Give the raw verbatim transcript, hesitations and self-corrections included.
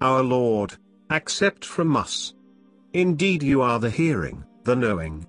Our Lord, accept from us. Indeed you are the hearing, the knowing,